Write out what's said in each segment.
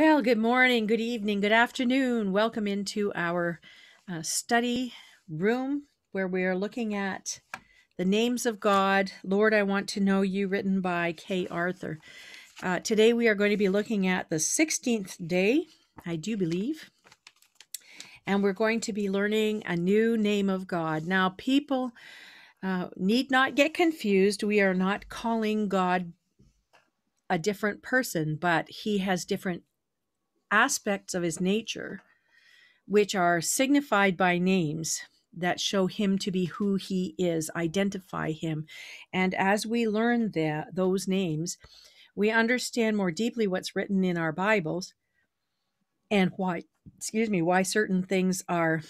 Well, good morning, good evening, good afternoon. Welcome into our study room where we are looking at the names of God. Lord, I want to know you, written by Kay Arthur. Today we are going to be looking at the 16th day, I do believe. And we're going to be learning a new name of God. Now, people need not get confused. We are not calling God a different person, but he has different aspects of his nature, which are signified by names that show him to be who he is, identify him. And as we learn those names, we understand more deeply what's written in our Bibles and why certain things are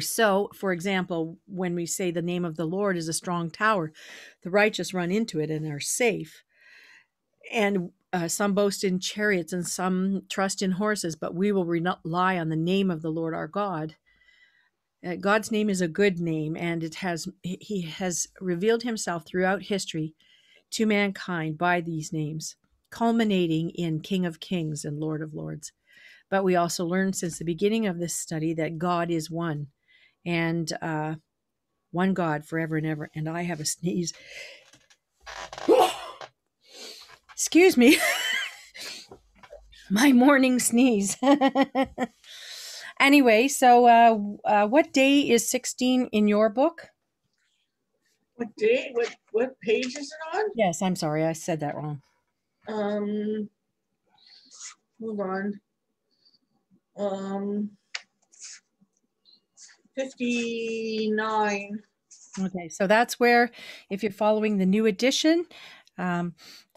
so. For example, when we say the name of the Lord is a strong tower, the righteous run into it and are safe. And some boast in chariots and some trust in horses, but we will rely on the name of the Lord our God. God's name is a good name, and he has revealed himself throughout history to mankind by these names, culminating in King of Kings and Lord of Lords. But we also learned since the beginning of this study that God is one, and one God forever and ever. And I have a sneeze. Excuse me, my morning sneeze. Anyway, so what day is 16 in your book? What day? What page is it on? Yes, I'm sorry, I said that wrong. Hold on. 59. Okay, so that's where, if you're following the new edition,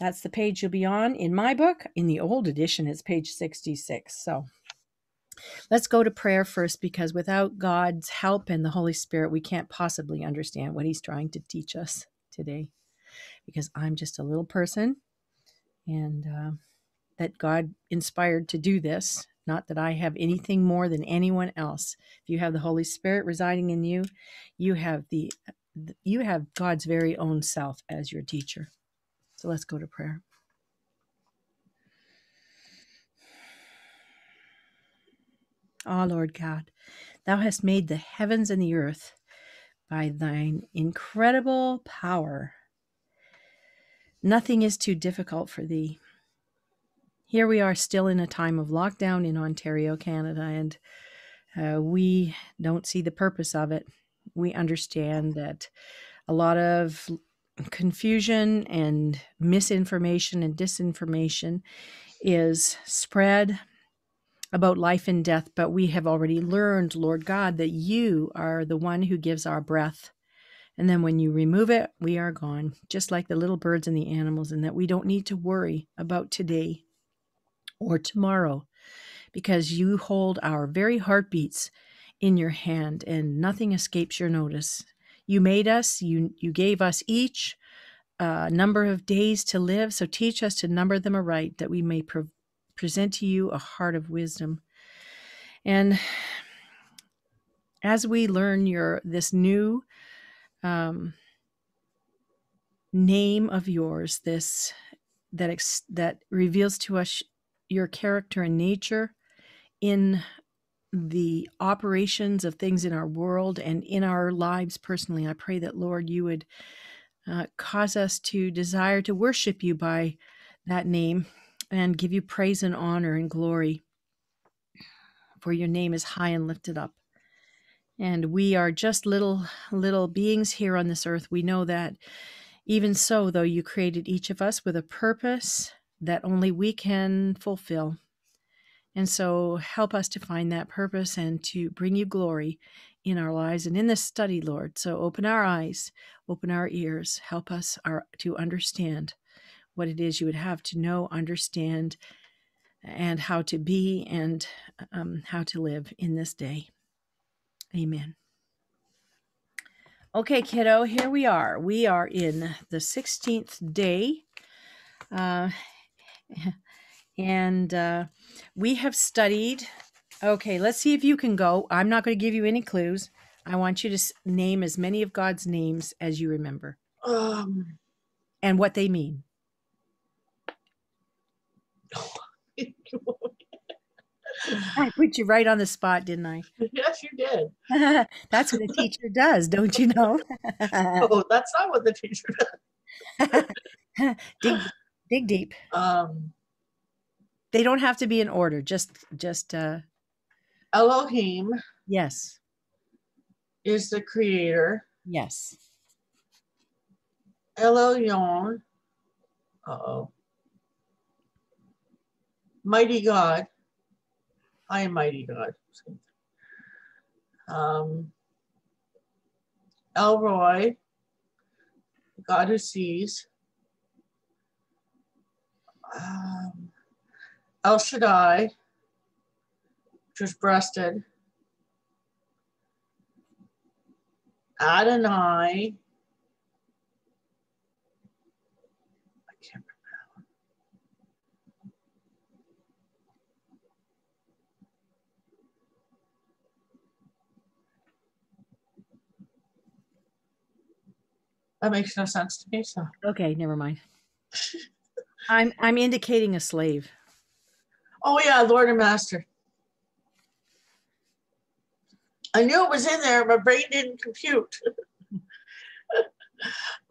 that's the page you'll be on. In my book, in the old edition, it's page 66. So let's go to prayer first, because without God's help and the Holy Spirit, we can't possibly understand what he's trying to teach us today, because I'm just a little person, and that God inspired to do this. Not that I have anything more than anyone else. If you have the Holy Spirit residing in you, you have God's very own self as your teacher. So let's go to prayer. Ah, Lord God, thou hast made the heavens and the earth by thine incredible power. Nothing is too difficult for thee. Here we are still in a time of lockdown in Ontario, Canada, and we don't see the purpose of it. We understand that a lot of confusion and misinformation and disinformation is spread about life and death, but we have already learned, Lord God, that you are the one who gives our breath, and then when you remove it, we are gone, just like the little birds and the animals, and that we don't need to worry about today or tomorrow, because you hold our very heartbeats in your hand, and nothing escapes your notice. You made us, you gave us each a number of days to live, so teach us to number them aright, that we may present to you a heart of wisdom. And as we learn this new name of yours, that reveals to us your character and nature in the operations of things in our world and in our lives personally, I pray that, Lord, you would cause us to desire to worship you by that name and give you praise and honor and glory, for your name is high and lifted up. And we are just little beings here on this earth. We know that. Even so, though, you created each of us with a purpose that only we can fulfill. And so help us to find that purpose and to bring you glory in our lives and in this study, Lord. So open our eyes, open our ears, help us to understand what it is you would have to know, understand, and how to be, and how to live in this day. Amen. Okay, kiddo, here we are. We are in the 16th day. And we have studied. Okay, let's see if you can go. I'm not going to give you any clues. I want you to name as many of God's names as you remember, and what they mean. I put you right on the spot, didn't I? Yes, you did. That's what a teacher does, don't you know? Oh, that's not what the teacher does. dig deep. They don't have to be in order. Just Elohim. Yes. Is the creator. Yes. El Elyon. Mighty God. I am mighty God. El Roy, God who sees. El Shaddai, which is breasted. Adonai. I can't remember that one. That makes no sense to me, so. Okay, never mind. I'm indicating a slave. Oh yeah, Lord and Master. I knew it was in there. My brain didn't compute.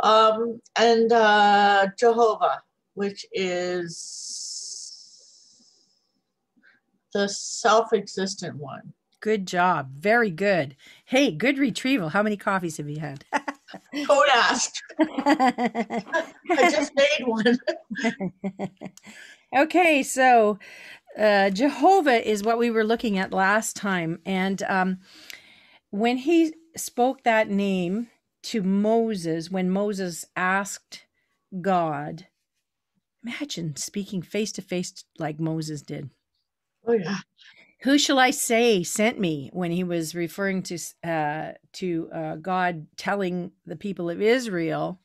and Jehovah, which is the self-existent one. Good job. Very good. Hey, good retrieval. How many coffees have you had? Don't ask. I just made one. Okay, so Jehovah is what we were looking at last time. And when he spoke that name to Moses, when Moses asked God, imagine speaking face to face like Moses did. Oh, yeah. Who shall I say sent me? When he was referring to God telling the people of Israel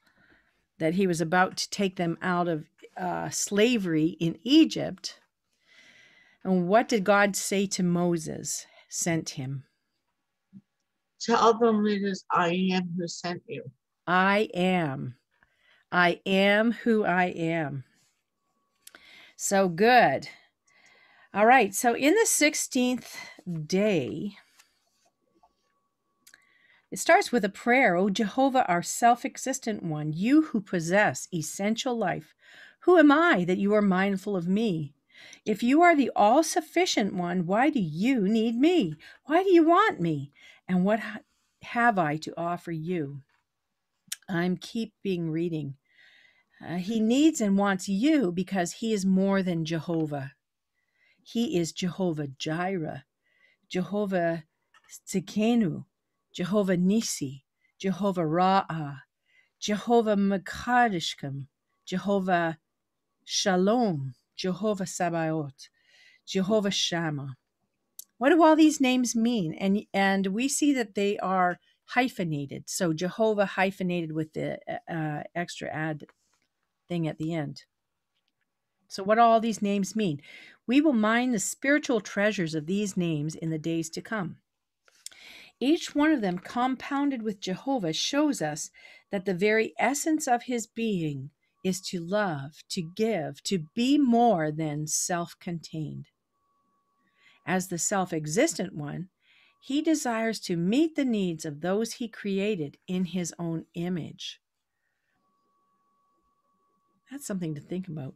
that he was about to take them out of slavery in Egypt. And what did God say to Moses? Sent him. Tell them it is I am who sent you. I am. I am who I am. So good. All right. So in the 16th day, it starts with a prayer. O Jehovah, our self-existent one, you who possess essential life, who am I that you are mindful of me? If you are the all-sufficient one, why do you need me? Why do you want me? And what have I to offer you? I'm keeping reading. He needs and wants you because he is more than Jehovah. He is Jehovah Jireh, Jehovah Tzikenu, Jehovah Nisi, Jehovah Ra'ah, Jehovah Mekadishchim, Jehovah Shalom, Jehovah Sabaoth, Jehovah Shammah. What do all these names mean? And we see that they are hyphenated. So Jehovah hyphenated with the extra add thing at the end. So what do all these names mean? We will mine the spiritual treasures of these names in the days to come. Each one of them compounded with Jehovah shows us that the very essence of his being is to love, to give, to be more than self-contained. As the self-existent one, he desires to meet the needs of those he created in his own image. That's something to think about.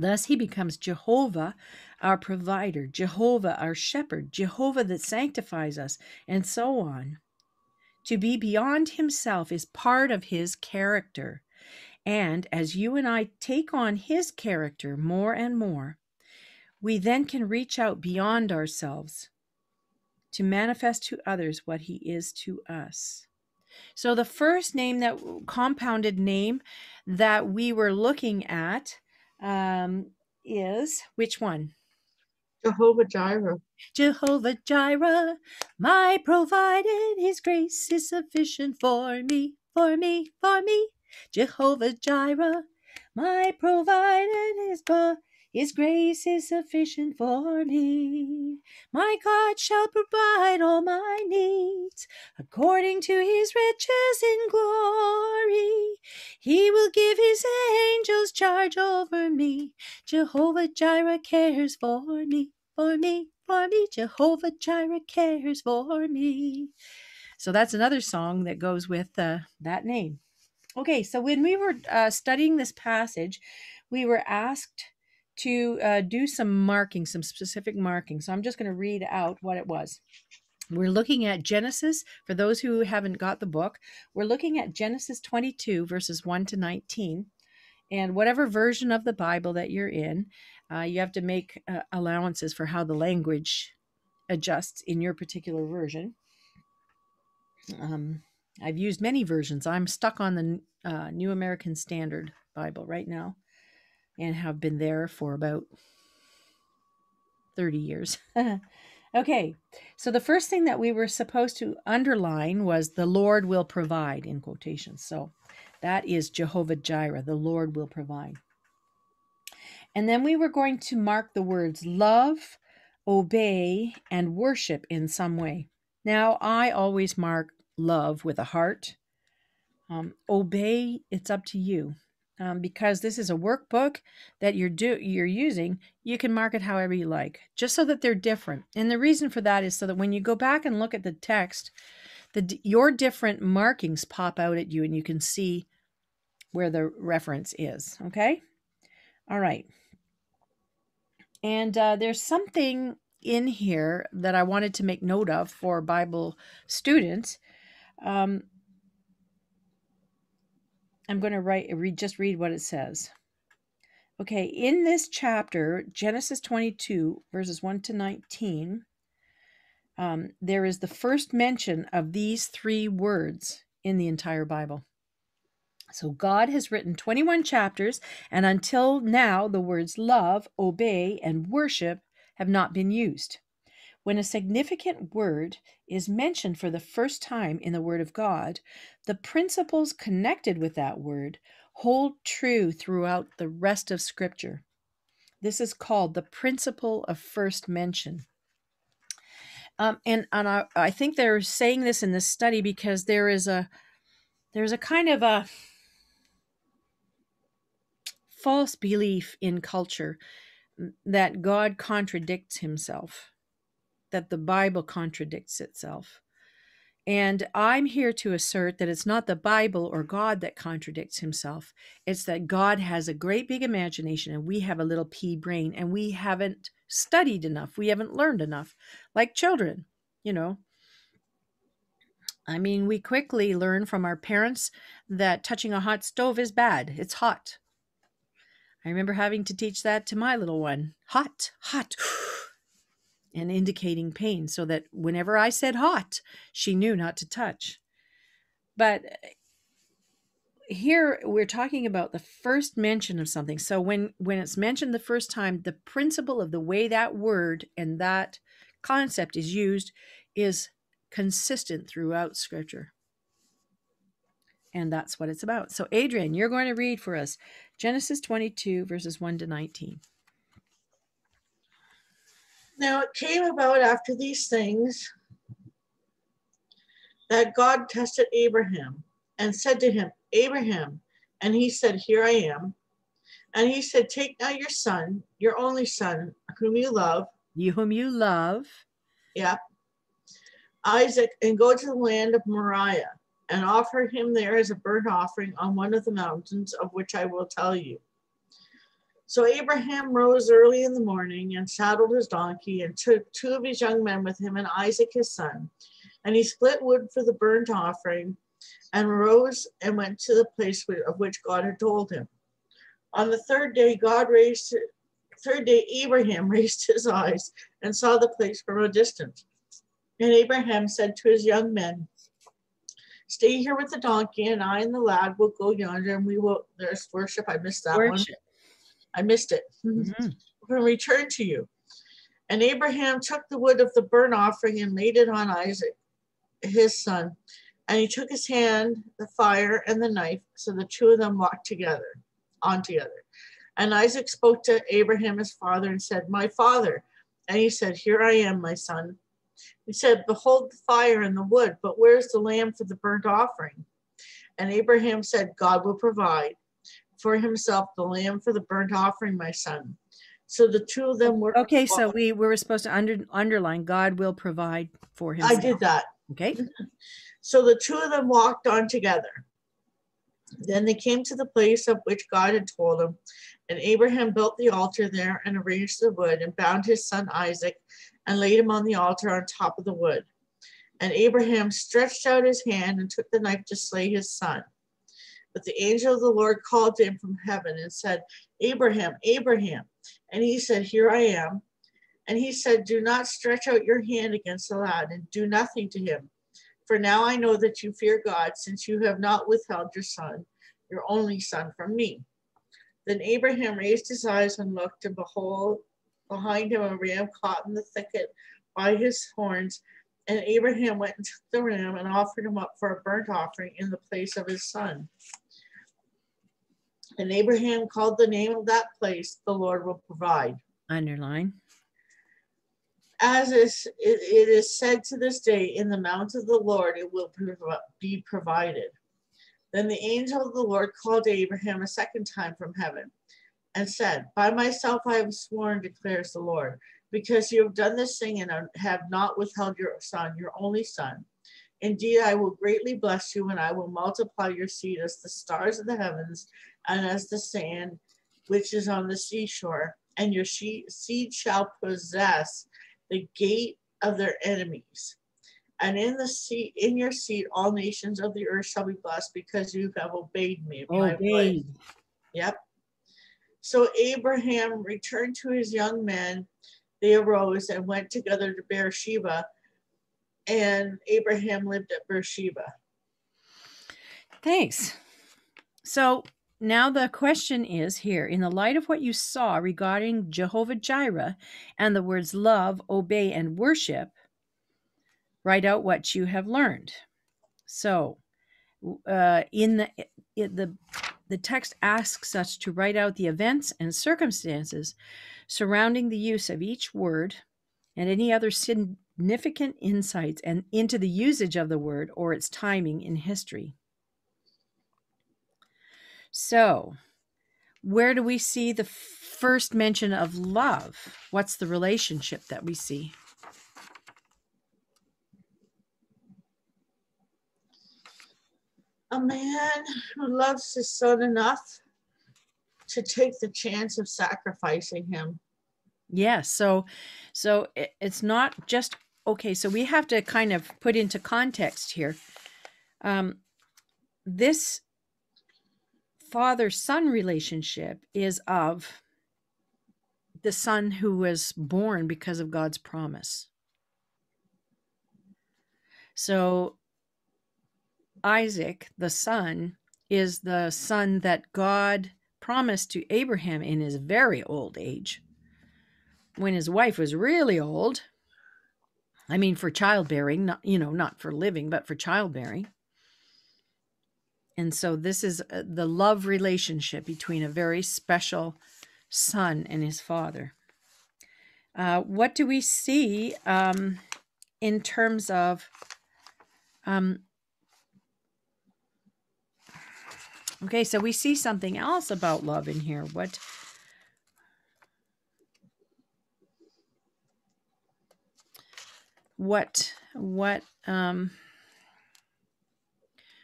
Thus he becomes Jehovah, our provider, Jehovah, our shepherd, Jehovah that sanctifies us, and so on. To be beyond himself is part of his character. And as you and I take on his character more and more, we then can reach out beyond ourselves to manifest to others what he is to us. So the first name, that compounded name that we were looking at is, which one? Jehovah Jireh. Jehovah Jireh, my provided, his grace is sufficient for me, for me, for me. Jehovah Jireh, my provided, His grace is sufficient for me. My God shall provide all my needs according to his riches in glory. He will give his angels charge over me. Jehovah Jireh cares for me, for me, for me. Jehovah Jireh cares for me. So that's another song that goes with that name. Okay, so when we were studying this passage, we were asked to do some marking, some specific marking. So I'm just going to read out what it was. We're looking at Genesis, for those who haven't got the book, we're looking at Genesis 22, verses 1 to 19. And whatever version of the Bible that you're in, you have to make allowances for how the language adjusts in your particular version. I've used many versions. I'm stuck on the New American Standard Bible right now, and have been there for about 30 years. Okay, so the first thing that we were supposed to underline was the Lord will provide, in quotation. So that is Jehovah Jireh, the Lord will provide. And then we were going to mark the words love, obey, and worship in some way. Now, I always mark love with a heart. Obey, it's up to you. Because this is a workbook that you're using, you can mark it however you like, just so that they're different. And the reason for that is so that when you go back and look at the text, your different markings pop out at you and you can see where the reference is, okay? All right. And there's something in here that I wanted to make note of for Bible students. I'm going to just read what it says. Okay, in this chapter, Genesis 22, verses 1 to 19, there is the first mention of these three words in the entire Bible. So God has written 21 chapters, and until now, the words love, obey, and worship have not been used. When a significant word is mentioned for the first time in the Word of God, the principles connected with that word hold true throughout the rest of Scripture. This is called the principle of first mention. And I think they're saying this in this study because there's a kind of a false belief in culture that God contradicts himself, that the Bible contradicts itself. And I'm here to assert that it's not the Bible or God that contradicts himself. It's that God has a great big imagination and we have a little pea brain and we haven't studied enough. We haven't learned enough, like children, you know. I mean, we quickly learn from our parents that touching a hot stove is bad. It's hot. I remember having to teach that to my little one. Hot, hot. And indicating pain so that whenever I said hot, she knew not to touch. But here we're talking about the first mention of something. So when it's mentioned the first time, the principle of the way that word and that concept is used is consistent throughout Scripture. And that's what it's about. So Adrian, you're going to read for us Genesis 22, verses 1 to 19. Now it came about after these things that God tested Abraham and said to him, Abraham, and he said, here I am. And he said, take now your son, your only son, whom you love. Yeah. Isaac, and go to the land of Moriah and offer him there as a burnt offering on one of the mountains of which I will tell you. So Abraham rose early in the morning and saddled his donkey and took two of his young men with him and Isaac his son. And he split wood for the burnt offering and rose and went to the place of which God had told him. On the third day Abraham raised his eyes and saw the place from a distance. And Abraham said to his young men, stay here with the donkey, and I and the lad will go yonder and we will, there's worship, I missed that one. I missed it. Mm-hmm. We'll return to you. And Abraham took the wood of the burnt offering and laid it on Isaac, his son. And he took his hand, the fire, and the knife. So the two of them walked together, on together. And Isaac spoke to Abraham, his father, and said, my father. And he said, here I am, my son. He said, behold the fire and the wood, but where's the lamb for the burnt offering? And Abraham said, God will provide for himself the lamb for the burnt offering, my son. So the two of them were. Okay, so we were supposed to underline God will provide for himself. I did that. Okay. So the two of them walked on together. Then they came to the place of which God had told him, and Abraham built the altar there and arranged the wood and bound his son Isaac and laid him on the altar on top of the wood. And Abraham stretched out his hand and took the knife to slay his son. But the angel of the Lord called to him from heaven and said, Abraham, Abraham. And he said, here I am. And he said, do not stretch out your hand against the lad and do nothing to him. For now I know that you fear God, since you have not withheld your son, your only son, from me. Then Abraham raised his eyes and looked, and behold, behind him a ram caught in the thicket by his horns. And Abraham went and took the ram and offered him up for a burnt offering in the place of his son. And Abraham called the name of that place, the Lord will provide. Underline. As it is said to this day, in the mount of the Lord it will be provided. Then the angel of the Lord called to Abraham a second time from heaven and said, by myself I have sworn, declares the Lord, because you have done this thing and have not withheld your son, your only son. Indeed, I will greatly bless you, and I will multiply your seed as the stars of the heavens and as the sand which is on the seashore, and your seed shall possess the gate of their enemies. And in your seat, all nations of the earth shall be blessed, because you have obeyed me. My voice. Yep. So Abraham returned to his young men. They arose and went together to Beersheba, and Abraham lived at Beersheba. Thanks. So now the question is here, in the light of what you saw regarding Jehovah Jireh and the words love, obey, and worship, write out what you have learned. So in the text asks us to write out the events and circumstances surrounding the use of each word and any other significant insights and into the usage of the word or its timing in history. So, where do we see the first mention of love? What's the relationship that we see? A man who loves his son enough to take the chance of sacrificing him. Yeah, so it's not just, okay, so we have to kind of put into context here. This father-son relationship is of the son who was born because of God's promise. So Isaac, the son, is the son that God promised to Abraham in his very old age, when his wife was really old. I mean, for childbearing, not for living, but for childbearing. And so this is the love relationship between a very special son and his father. What do we see in terms of... okay, so we see something else about love in here. What?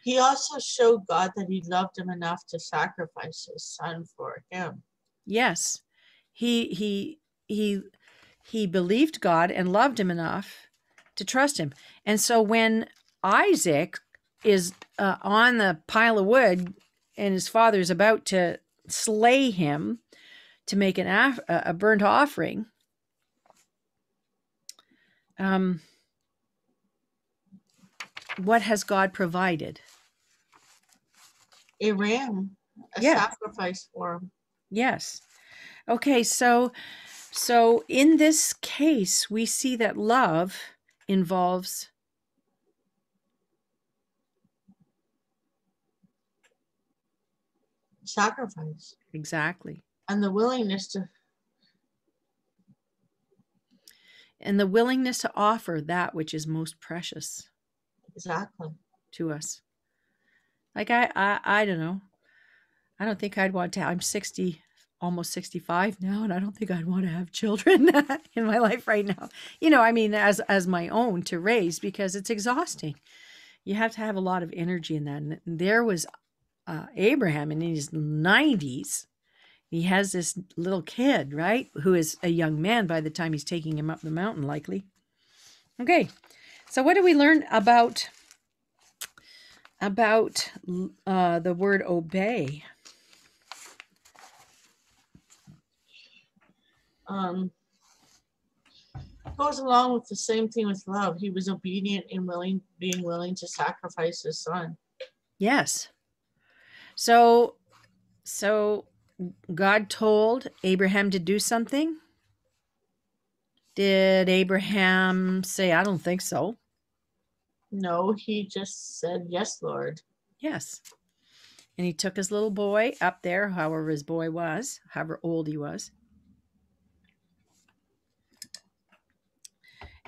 He also showed God that he loved him enough to sacrifice his son for him. Yes. He believed God and loved him enough to trust him. And so when Isaac is on the pile of wood and his father's about to slay him to make a burnt offering, what has God provided? A ram, sacrifice for him. Yes. Okay, so in this case, we see that love involves sacrifice. Exactly. and the willingness to offer that which is most precious. Exactly. To us. Like I don't know. I don't think I'd want to. I'm 60, almost 65 now, and I don't think I'd want to have children in my life right now. You know, I mean, as my own to raise, because it's exhausting. You have to have a lot of energy in that. And there was Abraham in his 90s. He has this little kid, right, who is a young man by the time he's taking him up the mountain, likely. Okay, so what do we learn about the word obey? Goes along with the same thing with love. He was obedient and willing, being willing to sacrifice his son. Yes. So God told Abraham to do something. Did Abraham say, I don't think so? No, he just said, yes, Lord. Yes. And he took his little boy up there, however his boy was, however old he was.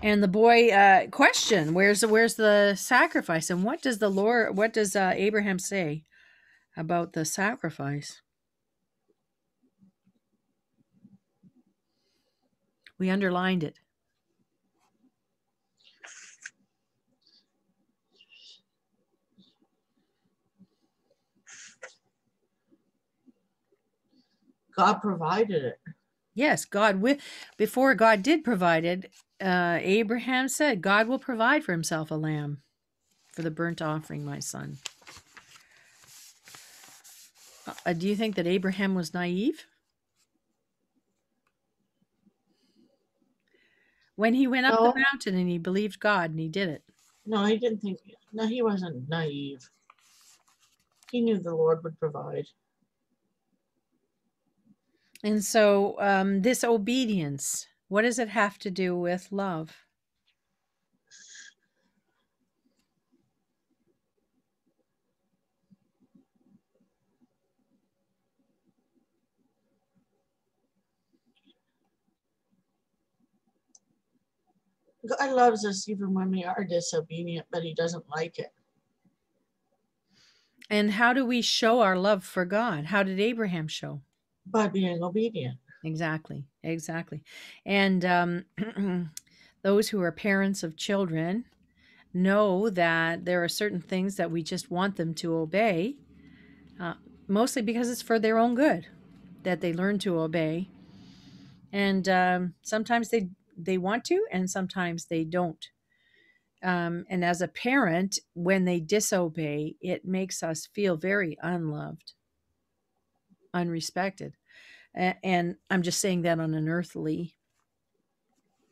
And the boy questioned, where's the sacrifice? And what does the Lord, what does Abraham say about the sacrifice? We underlined it. God provided it. Yes, God will. Before God did provide it, Abraham said, God will provide for himself a lamb for the burnt offering, my son. Do you think that Abraham was naive? When he went up the mountain and he believed God and he did it. No, I didn't think. No, he wasn't naive. He knew the Lord would provide. And so this obedience, what does it have to do with love? God loves us even when we are disobedient, but he doesn't like it. And how do we show our love for God? How did Abraham show? By being obedient. Exactly. Exactly. And those who are parents of children know that there are certain things that we just want them to obey, mostly because it's for their own good that they learn to obey. And sometimes they want to, and sometimes they don't. And as a parent, when they disobey, it makes us feel very unloved, unrespected. And I'm just saying that on an earthly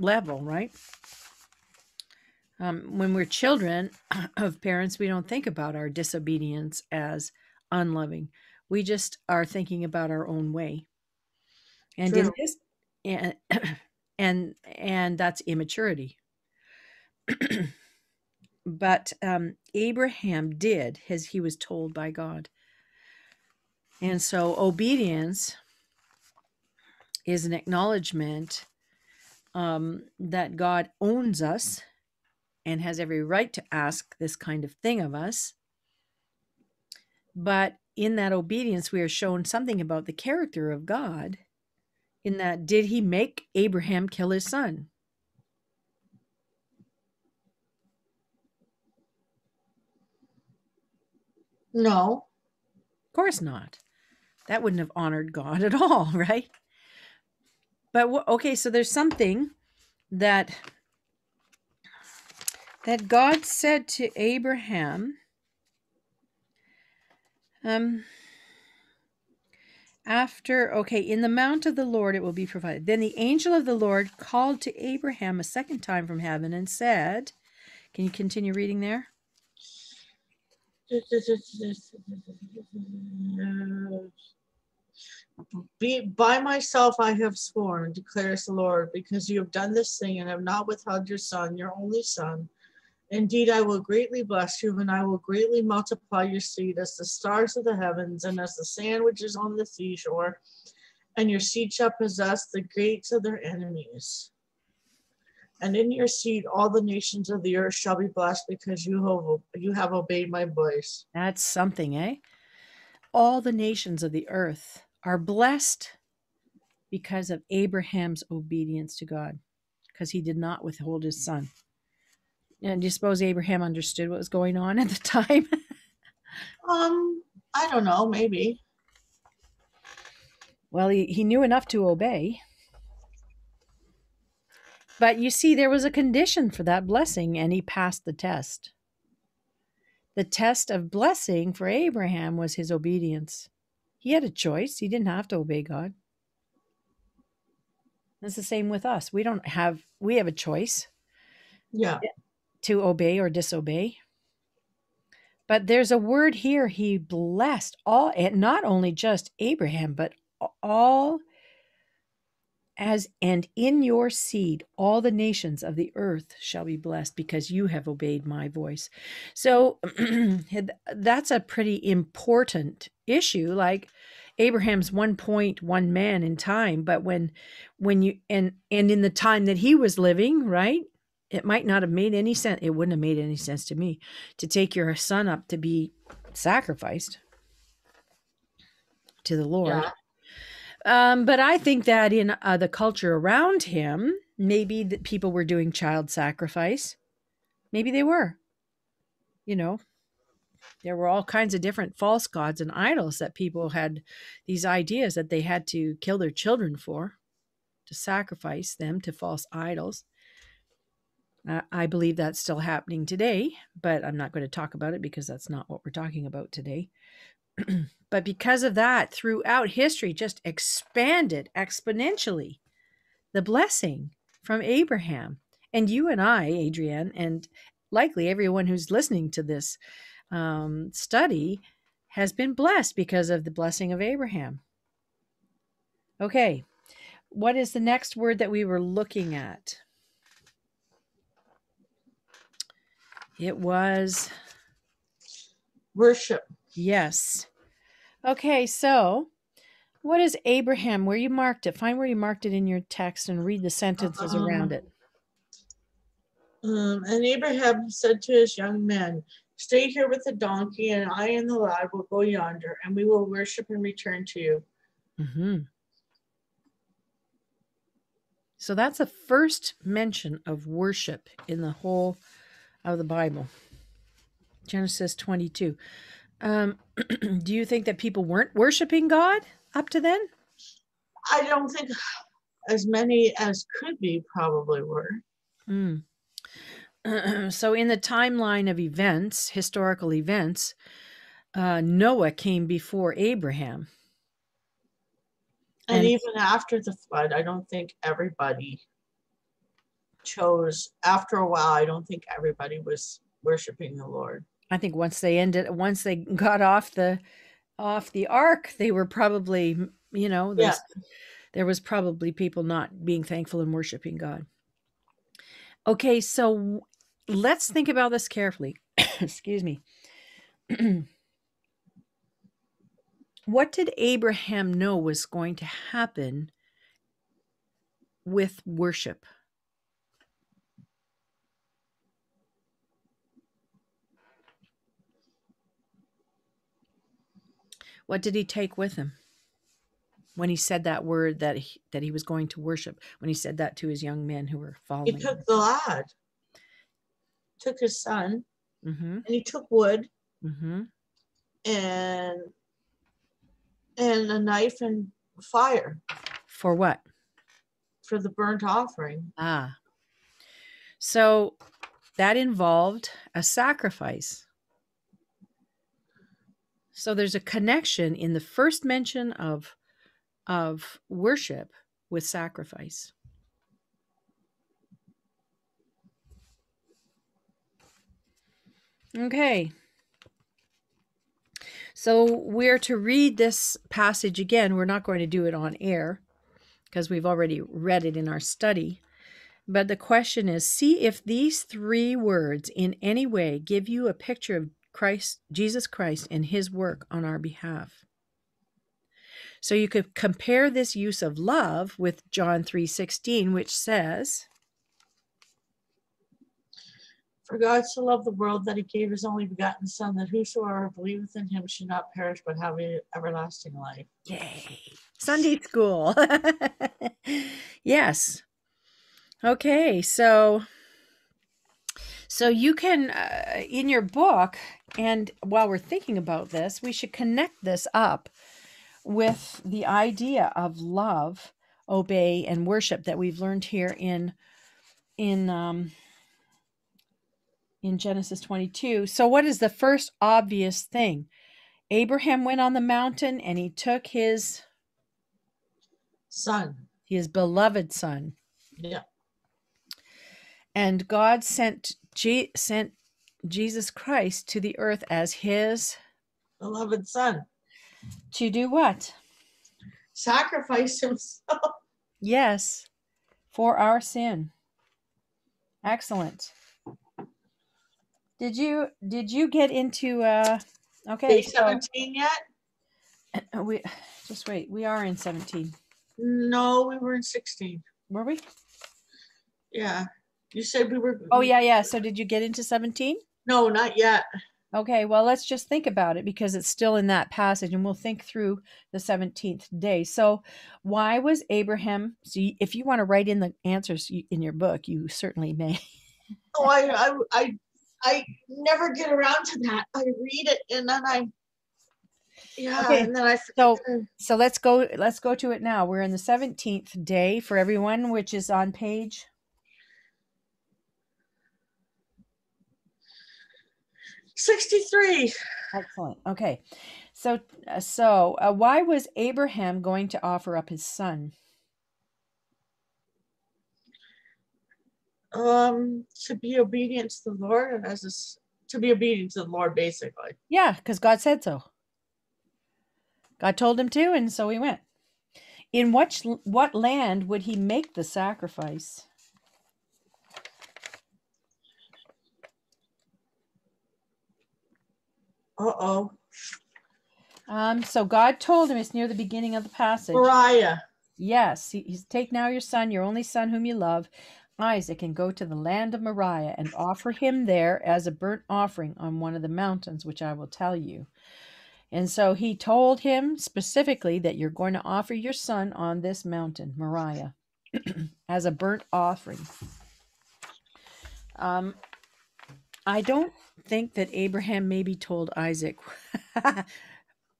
level, right? When we're children of parents, we don't think about our disobedience as unloving. We just are thinking about our own way. And true. In this... And that's immaturity. But Abraham did as he was told by God. And so obedience is an acknowledgement that God owns us and has every right to ask this kind of thing of us. But in that obedience, we are shown something about the character of God. In that, did he make Abraham kill his son? No. Of course not. That wouldn't have honored God at all, right? But, okay, so there's something that God said to Abraham in the mount of the Lord it will be provided. Then the angel of the Lord called to Abraham a second time from heaven and said, can you continue reading there? By myself I have sworn, declares the Lord, because you have done this thing and have not withheld your son, your only son. Indeed, I will greatly bless you, and I will greatly multiply your seed as the stars of the heavens and as the sand which is on the seashore. and your seed shall possess the gates of their enemies. And in your seed, all the nations of the earth shall be blessed because you have obeyed my voice. That's something, eh? All the nations of the earth are blessed because of Abraham's obedience to God, because he did not withhold his son. And do you suppose Abraham understood what was going on at the time? I don't know, maybe. Well, he knew enough to obey. But you see, there was a condition for that blessing, and he passed the test. The test of blessing for Abraham was his obedience. He had a choice. He didn't have to obey God. It's the same with us. We have a choice. Yeah. To obey or disobey. But there's a word here. He blessed all, and not only just Abraham, but all as, and in your seed, all the nations of the earth shall be blessed because you have obeyed my voice. So that's a pretty important issue. Like Abraham's 1.1 man in time, but when you, and in the time that he was living, right? It might not have made any sense. It wouldn't have made any sense to me to take your son up to be sacrificed to the Lord. Yeah. But I think that in the culture around him, maybe that people were doing child sacrifice. Maybe they were. You know, there were all kinds of different false gods and idols that people had these ideas that they had to kill their children for, to sacrifice them to false idols. I believe that's still happening today, but I'm not going to talk about it because that's not what we're talking about today. But because of that, throughout history, just expanded exponentially the blessing from Abraham. And you and I, Adrienne, and likely everyone who's listening to this study has been blessed because of the blessing of Abraham. Okay, what is the next word that we were looking at? It was worship. Yes. Okay, so what is Abraham? Where you marked it? Find where you marked it in your text and read the sentences around it. And Abraham said to his young men, stay here with the donkey, and I and the lad will go yonder, and we will worship and return to you. Mm-hmm. So that's the first mention of worship in the whole of the Bible. Genesis 22. Do you think that people weren't worshiping God up to then? I don't think as many as could be probably were. Mm. So in the timeline of events, historical events, Noah came before Abraham. And even after the flood, I don't think everybody chose. After a while, I don't think everybody was worshiping the Lord. I think once they got off the ark, they were probably, you know, there was probably people not being thankful and worshiping God. Okay, so let's think about this carefully. Excuse me. What did Abraham know was going to happen with worship? What did he take with him when he said that word that he was going to worship? When he said that to his young men who were following him. He took the lad, took his son, mm-hmm. and he took wood, mm-hmm. and a knife and fire. For what? For the burnt offering. Ah. So that involved a sacrifice. So there's a connection in the first mention of worship with sacrifice. Okay. So we're to read this passage again. We're not going to do it on air because we've already read it in our study. But the question is, see if these three words in any way give you a picture of Jesus Christ and his work on our behalf. So you could compare this use of love with John 3:16, which says, "For God so loved the world that he gave his only begotten son, that whosoever believeth in him should not perish, but have everlasting life." Yay. Sunday school. Yes. Okay. So you can, in your book, and while we're thinking about this, we should connect this up with the idea of love, obey, and worship that we've learned here in Genesis 22. So what is the first obvious thing? Abraham went on the mountain and he took his son, his beloved son. Yeah. And God sent Jesus Christ to the earth as his beloved son. To do what? Sacrifice himself. Yes. For our sin. Excellent. Did you get into okay, page 17 yet? We just wait. We are in 17. No, we were in 16. Were we? Yeah. You said we were. Oh yeah, yeah. So did you get into 17? No, not yet. Okay. Well, let's just think about it because it's still in that passage, and we'll think through the 17th day. So, why was Abraham? So, if you want to write in the answers in your book, you certainly may. Oh, I never get around to that. I read it and then I, yeah. Okay. And then I forget. So let's go to it now. We're in the 17th day for everyone, which is on page 63. Excellent. Okay. So why was Abraham going to offer up his son? To be obedient to the Lord, and to be obedient to the Lord, basically. Yeah, because God said so. God told him to, and so he went. In what land would he make the sacrifice? So God told him, it's near the beginning of the passage. Moriah. Yes, he's take now your son, your only son, whom you love, Isaac, and go to the land of Moriah and offer him there as a burnt offering on one of the mountains, which I will tell you. And so he told him specifically that you're going to offer your son on this mountain, Moriah, as a burnt offering. I don't think that Abraham maybe told Isaac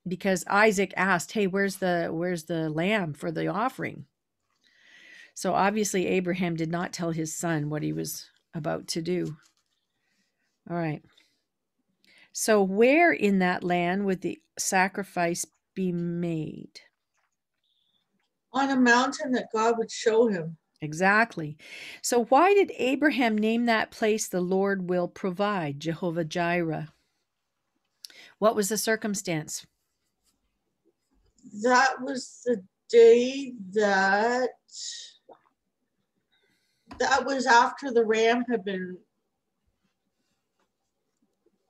because Isaac asked, hey, where's the lamb for the offering? So obviously Abraham did not tell his son what he was about to do. All right. So where in that land would the sacrifice be made? On a mountain that God would show him. Exactly. So why did Abraham name that place the Lord will provide, Jehovah Jireh? What was the circumstance? That was the day that was after the ram had been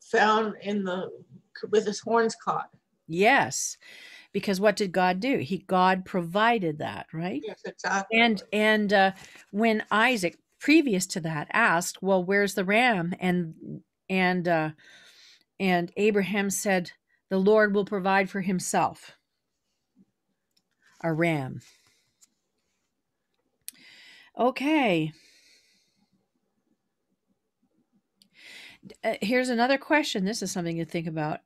found with his horns caught. Yes, because what did God do? God provided that, right? Yes, exactly. And when Isaac, previous to that, asked, "Well, where's the ram?" and Abraham said, "The Lord will provide for himself a ram." Okay. Here's another question. This is something to think about.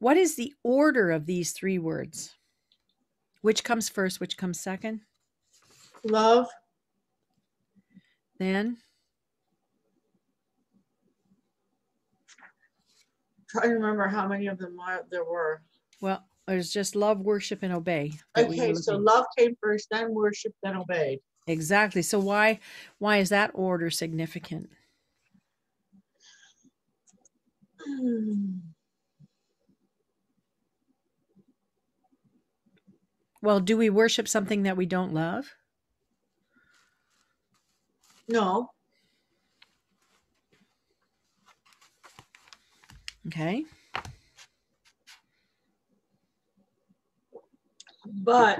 What is the order of these three words? Which comes first? Which comes second? Love. Then? I'm trying to remember how many of them there were. Well, there's just love, worship, and obey. Okay, so love came first, then worship, then obeyed. Exactly. So why is that order significant? Well, do we worship something that we don't love? No. Okay. But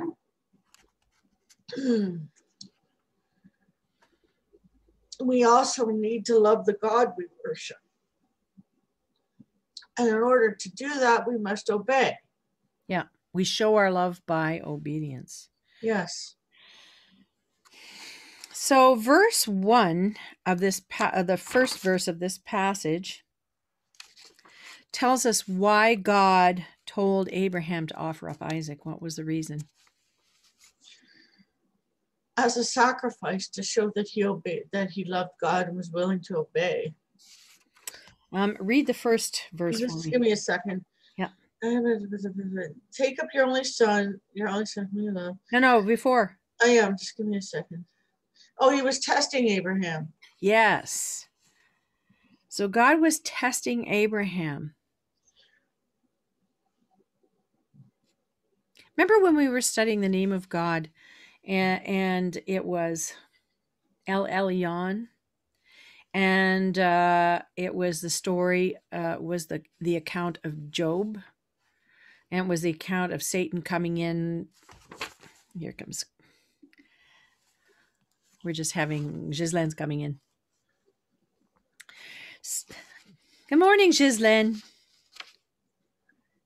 we also need to love the God we worship. And in order to do that, we must obey. Yeah. We show our love by obedience. Yes. So verse 1 of this, the first verse of this passage tells us why God told Abraham to offer up Isaac. What was the reason? As a sacrifice to show that he obeyed, that he loved God and was willing to obey. Read the first verse. Just give me a second. Yeah. Take up your only son whom you love. No, no, before. I am. Just give me a second. Oh, he was testing Abraham. Yes. So God was testing Abraham. Remember when we were studying the name of God, and it was El Elyon, and it was the story, was the account of Job, and it was the account of Satan coming in. Here it comes. We're just having Ghislaine's coming in. Good morning, Ghislaine.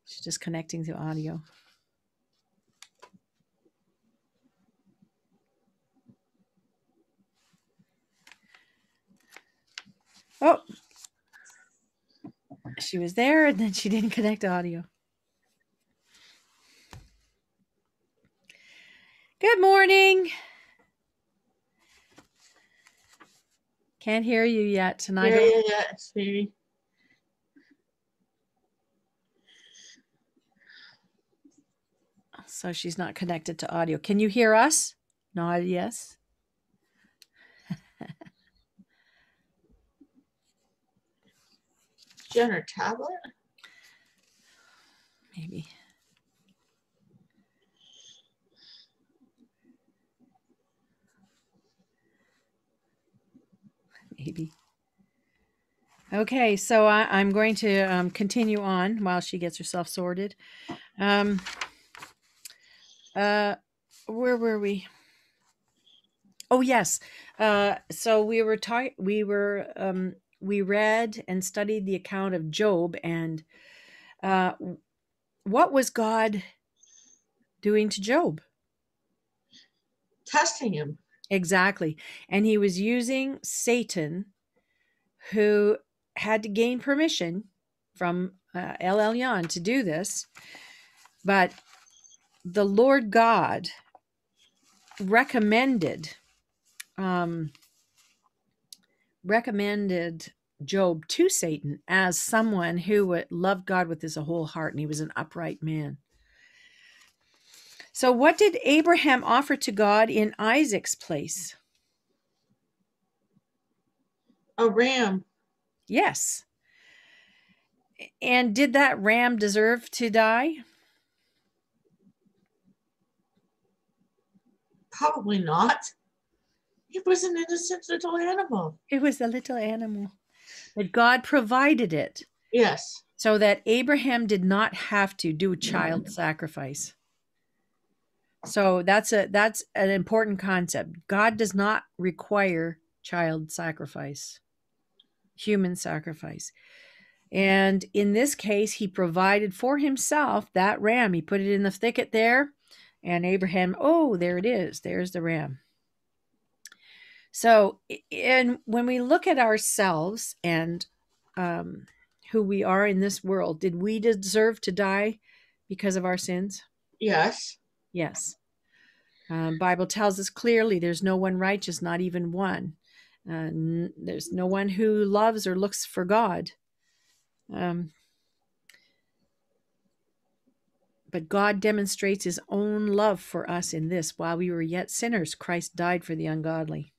She's just connecting to audio. Oh, she was there and then she didn't connect audio. Good morning. Can't hear you yet tonight. Yeah, baby. So she's not connected to audio. Can you hear us? Nod yes. Jen or tablet? Maybe. Maybe. Okay, so I'm going to continue on while she gets herself sorted. Where were we? Oh yes. So we read and studied the account of Job, and what was God doing to Job? Testing him. Exactly. And he was using Satan, who had to gain permission from El Elyon to do this. But the Lord God recommended Job to Satan as someone who would love God with his whole heart, and he was an upright man. So what did Abraham offer to God in Isaac's place? A ram. Yes. And did that ram deserve to die? Probably not. It was an innocent little animal. It was a little animal. But God provided it. Yes. So that Abraham did not have to do child sacrifice. So that's an important concept. God does not require child sacrifice, human sacrifice. And in this case, he provided for himself that ram. He put it in the thicket there, and Abraham, oh, there it is. There's the ram. So and when we look at ourselves and who we are in this world, did we deserve to die because of our sins? Yes. Yes. Bible tells us clearly there's no one righteous, not even one. There's no one who loves or looks for God. But God demonstrates his own love for us in this. While we were yet sinners, Christ died for the ungodly.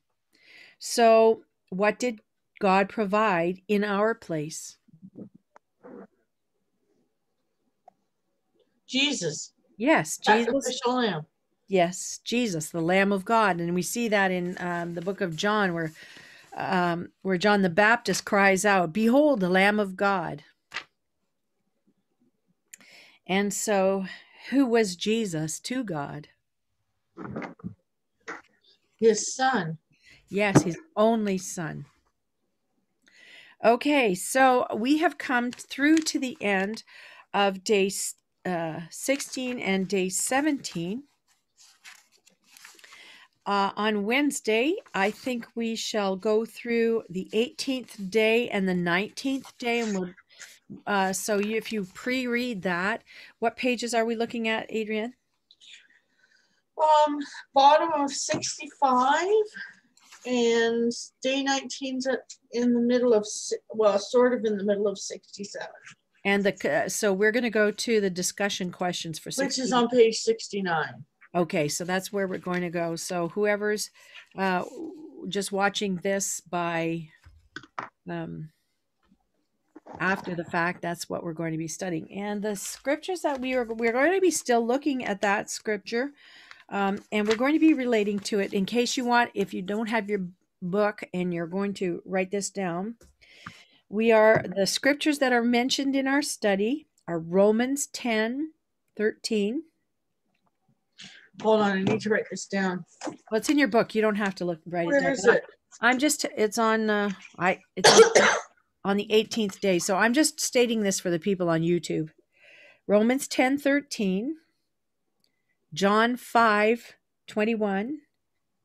So what did God provide in our place? Jesus. Yes, Jesus. Yes, Jesus, the Lamb of God. And we see that in the book of John, where John the Baptist cries out, "Behold, the Lamb of God." And so Who was Jesus to God? His son. Yes, his only son. Okay, so we have come through to the end of day 16 and day 17. On Wednesday, I think we shall go through the 18th day and the 19th day. And we'll, so if you pre-read that, what pages are we looking at, Adrienne? Bottom of 65. And day 19's in the middle of, well, sort of in the middle of 67. And the so we're going to go to the discussion questions for 69. Which is on page 69. Okay, so that's where we're going to go. So whoever's just watching this by after the fact, that's what we're going to be studying. And the scriptures that we're going to be still looking at that scripture. And we're going to be relating to it in case you want, if you don't have your book and you're going to write this down. We are, the scriptures that are mentioned in our study are Romans 10:13. Hold on, I need to write this down. Well, it's in your book. You don't have to write it down. Where is it? I'm just, it's on, on the 18th day. So I'm just stating this for the people on YouTube. Romans 10:13. John 5:21,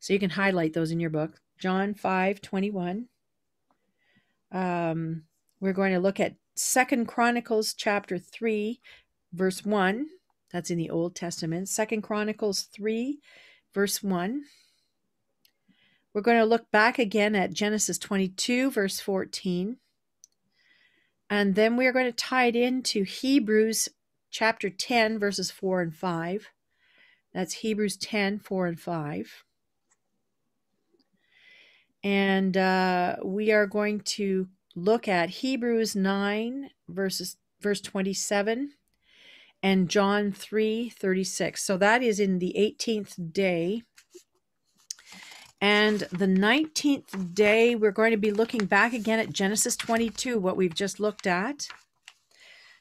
so you can highlight those in your book. John 5:21. We're going to look at 2 Chronicles chapter 3, verse 1. That's in the Old Testament. 2 Chronicles 3, verse 1. We're going to look back again at Genesis 22, verse 14. And then we're going to tie it into Hebrews chapter 10, verses 4 and 5. That's Hebrews 10:4 and 5. And we are going to look at Hebrews 9, verse 27, and John 3:36. So that is in the 18th day. And the 19th day, we're going to be looking back again at Genesis 22, what we've just looked at,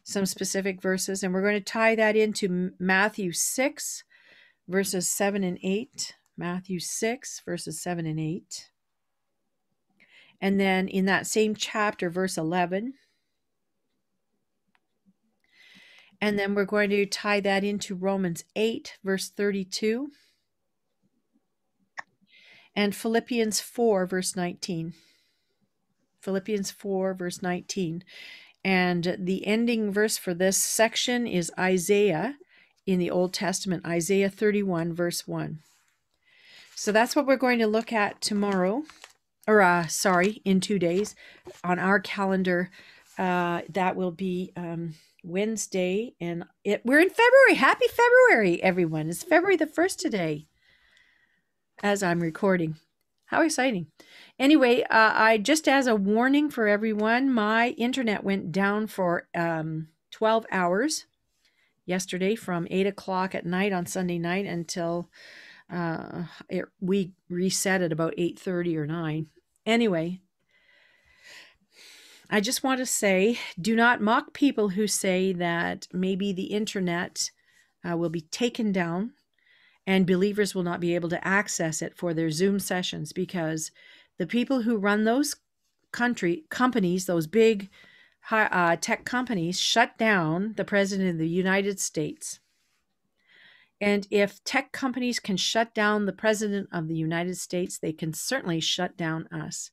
some specific verses. And we're going to tie that into Matthew 6, verses 7 and 8, Matthew 6, verses 7 and 8. And then in that same chapter, verse 11. And then we're going to tie that into Romans 8, verse 32. And Philippians 4, verse 19. Philippians 4, verse 19. And the ending verse for this section is Isaiah. In the Old Testament, Isaiah 31, verse 1. So that's what we're going to look at tomorrow, or sorry, in 2 days on our calendar. That will be Wednesday, and we're in February. Happy February, everyone. It's February the 1st today as I'm recording. How exciting. Anyway, I just as a warning for everyone, my internet went down for 12 hours. Yesterday from 8 o'clock at night on Sunday night until we reset at about 8:30 or 9. Anyway, I just want to say, do not mock people who say that maybe the internet will be taken down and believers will not be able to access it for their Zoom sessions, because the people who run those companies, those big tech companies, shut down the president of the United States. And if tech companies can shut down the president of the United States, they can certainly shut down us.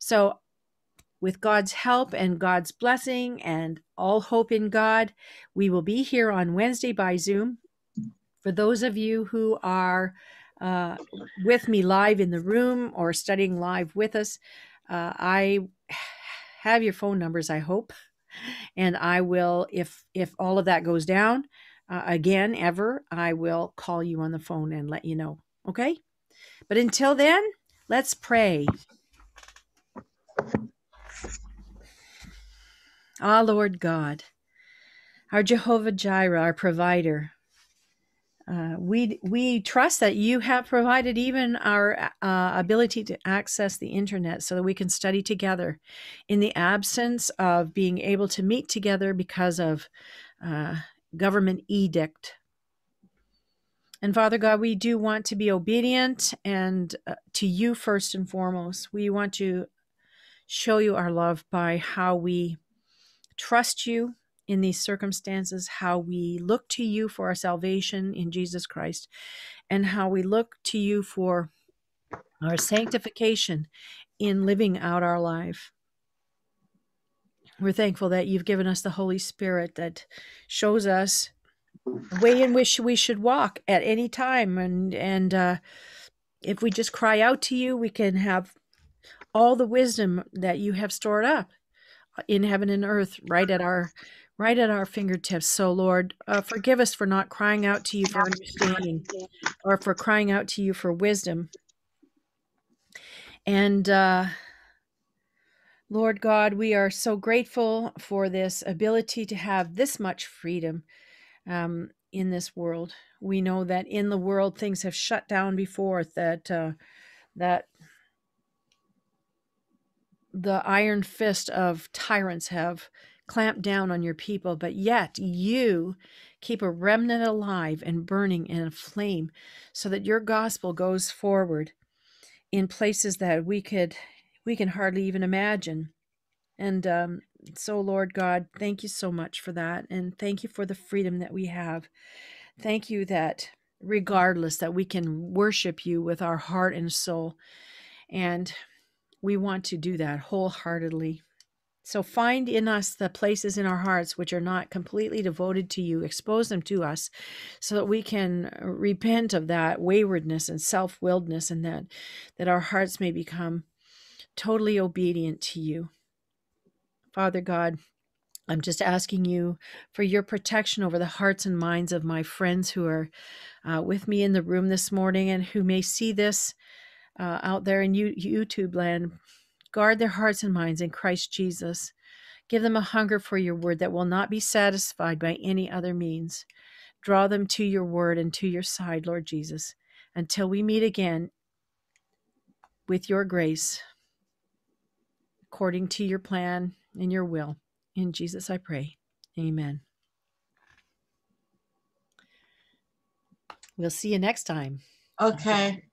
So with God's help and God's blessing and all hope in God, we will be here on Wednesday by Zoom. For those of you who are with me live in the room or studying live with us, I have your phone numbers, I hope. And I will, if all of that goes down again, ever, I will call you on the phone and let you know. Okay? But until then, let's pray. Ah, Lord God, our Jehovah Jireh, our provider, we trust that you have provided even our ability to access the internet so that we can study together in the absence of being able to meet together because of government edict And Father God, we do want to be obedient and to you first and foremost. We want to show you our love by how we trust you in these circumstances, how we look to you for our salvation in Jesus Christ, and how we look to you for our sanctification in living out our life. We're thankful that you've given us the Holy Spirit that shows us the way in which we should walk at any time. And if we just cry out to you, we can have all the wisdom that you have stored up in heaven and earth right at our fingertips. So Lord, forgive us for not crying out to you for understanding or for crying out to you for wisdom. And Lord God, we are so grateful for this ability to have this much freedom in this world. We know that in the world things have shut down before, that the iron fist of tyrants have clamped down on your people, but yet you keep a remnant alive and burning and aflame so that your gospel goes forward in places that we can hardly even imagine. And so, Lord God, thank you so much for that. And thank you for the freedom that we have. Thank you that regardless that we can worship you with our heart and soul. And we want to do that wholeheartedly. So find in us the places in our hearts which are not completely devoted to you. Expose them to us so that we can repent of that waywardness and self-willedness, and that our hearts may become totally obedient to you. Father God, I'm just asking you for your protection over the hearts and minds of my friends who are with me in the room this morning and who may see this out there in YouTube land. Guard their hearts and minds in Christ Jesus. Give them a hunger for your word that will not be satisfied by any other means. Draw them to your word and to your side, Lord Jesus, until we meet again with your grace, according to your plan and your will. In Jesus I pray. Amen. We'll see you next time. Okay.